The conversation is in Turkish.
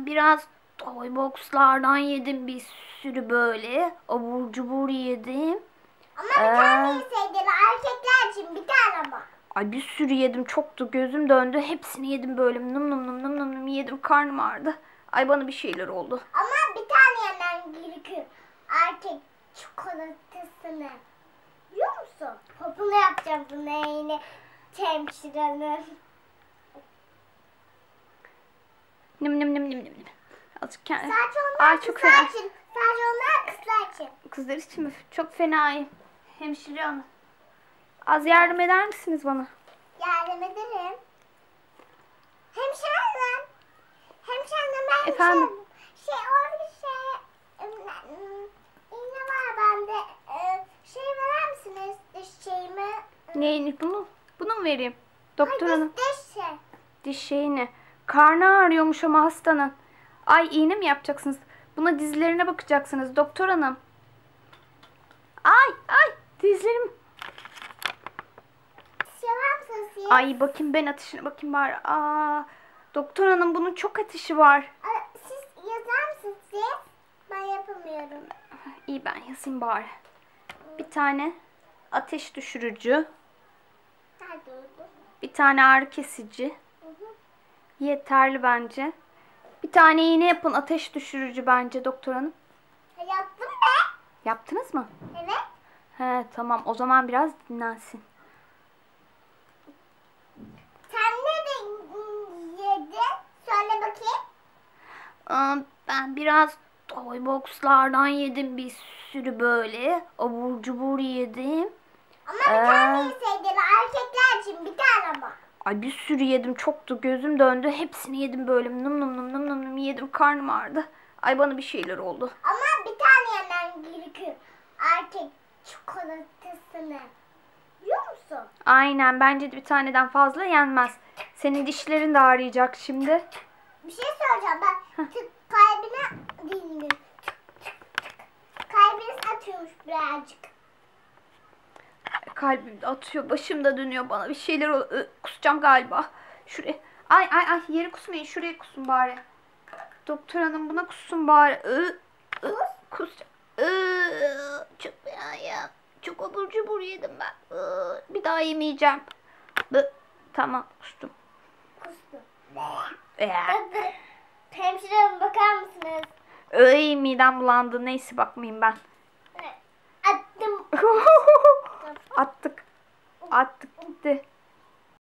ben biraz toy boxlardan yedim, bir sürü böyle abur cubur yedim. Ama bir tane yeseydin, erkekler için bir tane ama. Ay bir sürü yedim, çoktu, gözüm döndü, hepsini yedim böyle num num yedim, karnım ağrıdı. Ay bana bir şeyler oldu. Ama bir tane yemen gerekiyor erkek çikolatasını. Biliyor musun? Popunu yapacağım buna yine çemşirenin. Nim. Azıcık kendim. Ay çok fena. Sadece onlar kızlar için. Kızlar için mi? Çok fenayım. Hemşire hanım. Az yardım eder misiniz bana? Yardım ederim. Hemşire hanım. Hemşire hanım ben efendim? İğne var bende. Verir misiniz diş şeyimi? Neyini? Bunu? Bunu mu vereyim? Doktor hanım. Diş şey. Diş şeyini. Karnı ağrıyormuş ama hastanın. Ay iğne mi yapacaksınız? Buna dizlerine bakacaksınız doktor hanım. Ay dizlerim. Ay bakayım ben ateşine bakayım bari. Aa, doktor hanım bunun çok ateşi var. Siz yazar mısınız diye? Ben yapamıyorum. İyi ben yazayım bari. Bir tane ateş düşürücü. Bir tane ağrı kesici. Yeterli bence. Bir tane iğne yapın, ateş düşürücü bence doktor hanım. Yaptım ben. Yaptınız mı? Evet. He tamam, o zaman biraz dinlensin. Sen ne yedin? Söyle bakayım. Ben biraz toy boxlardan yedim, bir sürü böyle abur cubur yedim. Ama bir tane yeseydin, erkekler için bir tane ama. Ay bir sürü yedim, çoktu, gözüm döndü, hepsini yedim böyle num num yedim, karnım ağrıdı. Ay bana bir şeyler oldu. Ama bir tane yemen gerekiyor erkek çikolatasını. Biliyor musun? Aynen, bence de bir taneden fazla yenmez. Senin dişlerin de ağrıyacak şimdi. Bir şey soracağım ben. Tık kalbine dinliyorum. Kalbiniz atıyormuş birazcık. Kalbim de atıyor, başım da dönüyor, bana bir şeyler oluyor. Kusacağım galiba. Şuraya. Ay yere kusmayın, şuraya kusun bari. Doktor hanım buna kusun bari. Kusacağım. Çok ya. Çok abur cubur yedim ben. Bir daha yemeyeceğim. Tamam kustum. Kustum. Hemşire bakar mısınız? Ay midem bulandı, neyse bakmayayım ben. Attım. Attık gitti.